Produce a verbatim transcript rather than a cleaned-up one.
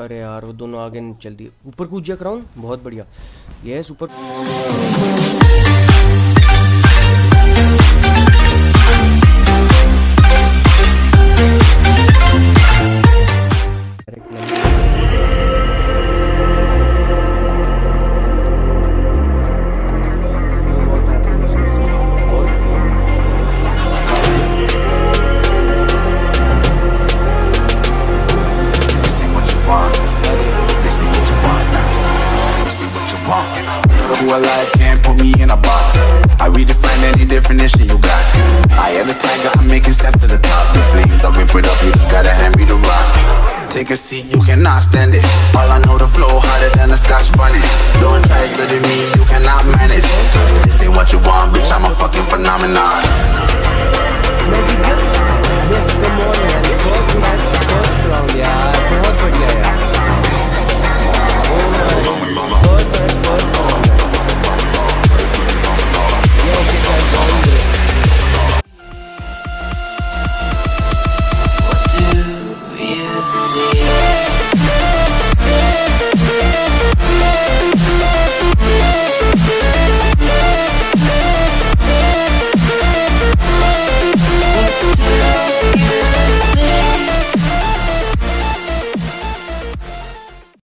अरे यार वो दोनों आगे चल दिए। ऊपर कूद जा क्राउन, बहुत बढ़िया। यस ऊपर। Who alive can't put me in a box. I redefine any definition you got. I am the tiger, I'm making steps to the top. The flames, I whip it up, you just gotta hand me the rock. Take a seat, you cannot stand it. All I know, the flow harder than a scotch bunny. Don't try studying me, you cannot manage. This ain't what you want, bitch, I'm a fucking phenomenon. Yes, good morning, and it's all tonight.